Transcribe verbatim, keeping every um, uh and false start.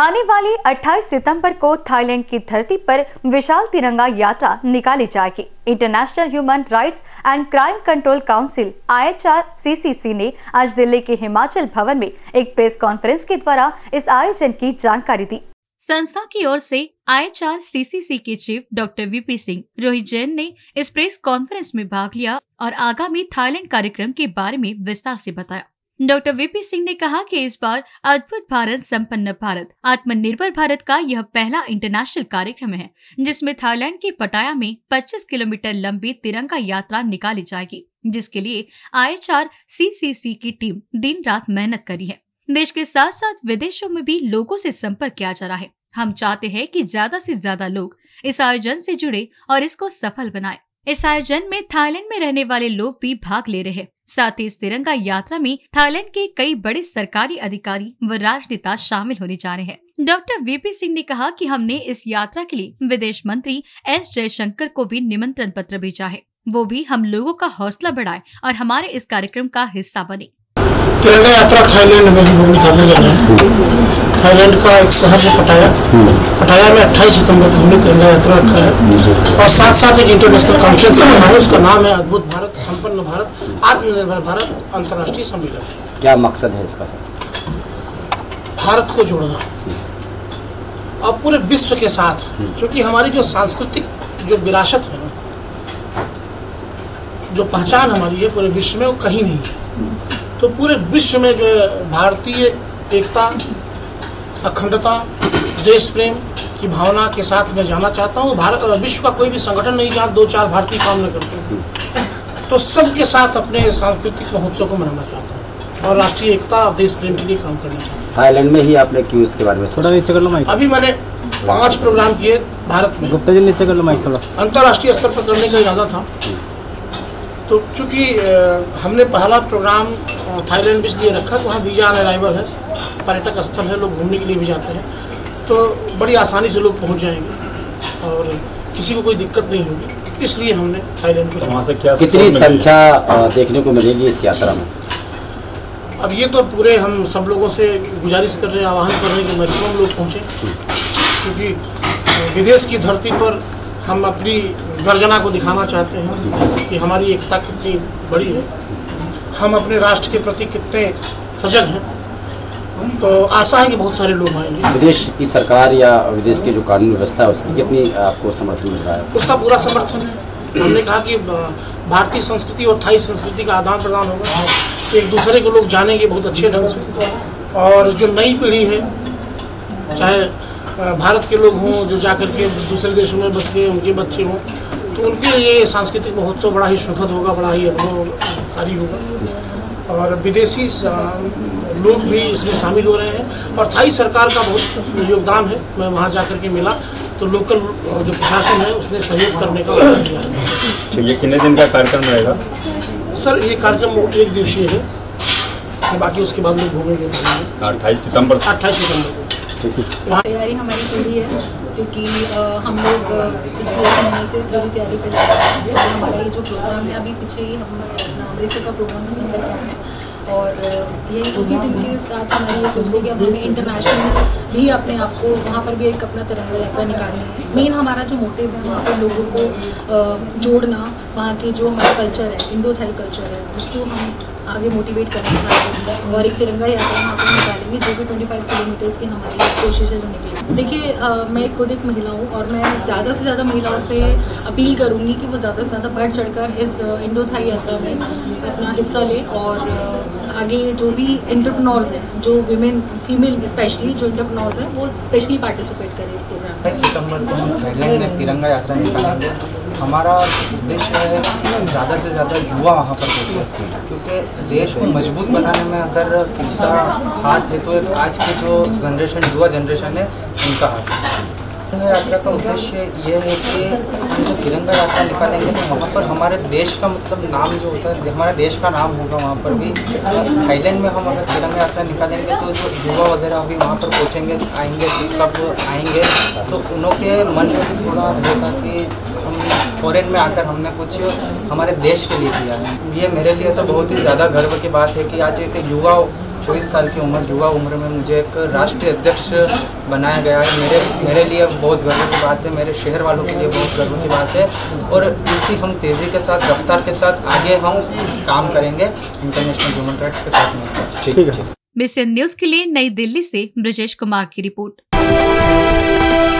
आने वाली अट्ठाईस सितंबर को थाईलैंड की धरती पर विशाल तिरंगा यात्रा निकाली जाएगी। International human rights and crime control council I H R C C C ने आज दिल्ली के हिमाचल भवन में एक प्रेस कॉन्फ्रेंस के द्वारा इस आयोजन की जानकारी दी। संस्था की ओर से आई H R C C C के chief doctor VP Singh Rohit Jain ने इस प्रेस कॉन्फ्रेंस में भाग लिया और आगामी थाईलैंड कार्यक्रम के बारे में विस्तार से बताया। डॉक्टर वीपी सिंह ने कहा कि इस बार अद्भुत भारत, संपन्न भारत, आत्मनिर्भर भारत का यह पहला इंटरनेशनल कार्यक्रम है जिसमें थाईलैंड के पटाया में पच्चीस किलोमीटर लंबी तिरंगा यात्रा निकाली जाएगी, जिसके लिए आई एच आर सी सी सी की टीम दिन रात मेहनत करी है। देश के साथ साथ विदेशों में भी लोगों से संपर्क किया जा रहा है। हम चाहते हैं कि ज्यादा से ज्यादा लोग इस आयोजन से जुड़े और इसको सफल बनाएं। इस आयोजन में थाईलैंड में रहने वाले लोग भी भाग ले रहे हैं। साथ ही इस तिरंगा यात्रा में थाईलैंड के कई बड़े सरकारी अधिकारी व राजनेता शामिल होने जा रहे हैं। डॉक्टर वीपी सिंह ने कहा कि हमने इस यात्रा के लिए विदेश मंत्री एस जयशंकर को भी निमंत्रण पत्र भेजा है। वो भी हम लोगों का हौसला बढ़ाए और हमारे इस कार्यक्रम का हिस्सा बने। तिरंगा यात्रा थाईलैंड में हम लोग निकालने जा रहे हैं। थाईलैंड का एक शहर है पटाया। पटाया में अट्ठाईस सितंबर को हमने तिरंगा यात्रा रखा है और साथ साथ एक इंटरनेशनल कॉन्फ्रेंस रखा है, उसका नाम है अद्भुत भारत, संपन्न भारत, आत्मनिर्भर भारत अंतर्राष्ट्रीय सम्मेलन। क्या मकसद है इसका? भारत को जोड़ना और पूरे विश्व के साथ, क्योंकि हमारी जो सांस्कृतिक जो विरासत है, जो पहचान हमारी है पूरे विश्व में, वो कहीं नहीं है। तो पूरे विश्व में जो भारतीय एकता, अखंडता, देश प्रेम की भावना के साथ मैं जाना चाहता हूँ। भारत और विश्व का कोई भी संगठन नहीं जहाँ दो चार भारतीय काम न करते। तो सबके साथ अपने सांस्कृतिक महोत्सव को मनाना चाहता हूँ और राष्ट्रीय एकता और देश प्रेम के लिए काम करना चाहता हूँ। थाईलैंड में ही आपने क्यों इसके बारे में सोचा? अभी मैंने पाँच प्रोग्राम किए भारत में, अंतर्राष्ट्रीय स्तर पर करने का इरादा था। तो चूँकि हमने पहला प्रोग्राम थाईलैंड में इसलिए रखा कि वहाँ वीज़ा ऑन अराइवल है, पर्यटक स्थल है, लोग घूमने के लिए भी जाते हैं, तो बड़ी आसानी से लोग पहुँच जाएंगे और किसी को कोई दिक्कत नहीं होगी, इसलिए हमने थाईलैंड को। वहाँ से क्या कितनी संख्या देखने को मिलेगी इस यात्रा में? अब ये तो पूरे हम सब लोगों से गुजारिश कर रहे हैं, आह्वान कर रहे हैं कि मैक्सिमम लोग पहुँचें, क्योंकि विदेश की धरती पर हम अपनी गर्जना को दिखाना चाहते हैं कि हमारी एकता कितनी बड़ी है, हम अपने राष्ट्र के प्रति कितने सजग हैं। तो आशा है कि बहुत सारे लोग आएंगे। विदेश की सरकार या विदेश की जो कानून व्यवस्था है उसकी कितनी आपको समर्थन मिल रहा है? उसका पूरा समर्थन है। हमने कहा कि भारतीय संस्कृति और थाई संस्कृति का आदान प्रदान होगा, एक दूसरे को लोग जानेंगे बहुत अच्छे ढंग से। और जो नई पीढ़ी है, चाहे भारत के लोग हों जो जाकर के दूसरे देशों में बस गए, उनके बच्चे हों, तो उनके लिए ये सांस्कृतिक महोत्सव बड़ा ही सुखद होगा, बड़ा ही अनुभवकारी होगा। और विदेशी लोग भी इसमें शामिल हो रहे हैं और थाई सरकार का बहुत योगदान है। मैं वहाँ जाकर के मिला तो लोकल जो प्रशासन है उसने सहयोग करने का प्रयास किया है। ये कितने दिन का कार्यक्रम रहेगा सर? ये कार्यक्रम एक दिवसीय है, बाकी उसके बाद लोग घूमेंगे। अट्ठाईस सितम्बर से अट्ठाईस सितम्बर तैयारी हमारी पूरी है, क्योंकि हम लोग पिछले एक महीने से पूरी तैयारी कर रहे हैं। तो हमारा जो प्रोग्राम है अभी पीछे ही हम अपना अमृतसर का प्रोग्राम खत्म करके आए हैं और यही उसी दिन के साथ हमारी ये सोचते कि अब हमें इंटरनेशनल भी अपने आप को वहाँ पर भी एक अपना तिरंगा यात्रा निकालनी है। मेन हमारा जो मोटिव है वहाँ पर लोगों को जोड़ना, वहाँ की जो हमारा कल्चर है, इंडो थाई कल्चर है, उसको हम आगे मोटिवेट करना चाहते हैं और एक तिरंगा यात्रा यहाँ पर निकालेंगे जो कि पच्चीस किलोमीटर्स की हमारी कोशिश है जो निकलेगी। देखिए, मैं खुद एक महिला हूँ और मैं ज़्यादा से ज़्यादा महिलाओं से अपील करूँगी कि वो ज़्यादा से ज़्यादा बढ़ चढ़कर इस इंडो थाई यात्रा में अपना हिस्सा लें और आगे जो भी एंटरप्रेन्योर्स हैं, जो वीमेन फीमेल स्पेशली जो एंटरप्रेन्योर्स हैं, वो स्पेशली पार्टिसिपेट करें इस प्रोग्राम में। अट्ठाईस सितंबर को हम थाईलैंड में तिरंगा यात्रा निकालेंगे। हमारा उद्देश्य है ज़्यादा से ज़्यादा युवा वहाँ पर पहुँचे, क्योंकि देश को मजबूत बनाने में अगर इसका हाथ है तो आज के जो जनरेशन युवा जनरेशन है उनका हाथ है। तिरंगा यात्रा का उद्देश्य ये है कि हम जो तिरंगा यात्रा निकालेंगे तो वहाँ पर हमारे देश का मतलब नाम जो होता है, हमारे देश का नाम होगा वहाँ पर भी। थाईलैंड में हम अगर तिरंगा यात्रा निकालेंगे तो जो युवा वगैरह भी वहाँ पर पहुँचेंगे, आएंगे, सब आएंगे, तो उनके मन में भी थोड़ा रहेगा कि फॉरेन में आकर हमने कुछ हमारे देश के लिए किया है। ये मेरे लिए तो बहुत ही ज़्यादा गर्व की बात है कि आज एक युवा चौबीस साल की उम्र, युवा उम्र में मुझे एक राष्ट्रीय अध्यक्ष बनाया गया है। मेरे मेरे लिए बहुत गर्व की बात है, मेरे शहर वालों के लिए बहुत गर्व की बात है और इसी हम तेज़ी के साथ, रफ्तार के साथ आगे हम काम करेंगे इंटरनेशनल ह्यूमन राइट्स के साथ मिलकर। ठीक है। I N B C N news के लिए नई दिल्ली से ब्रजेश कुमार की रिपोर्ट।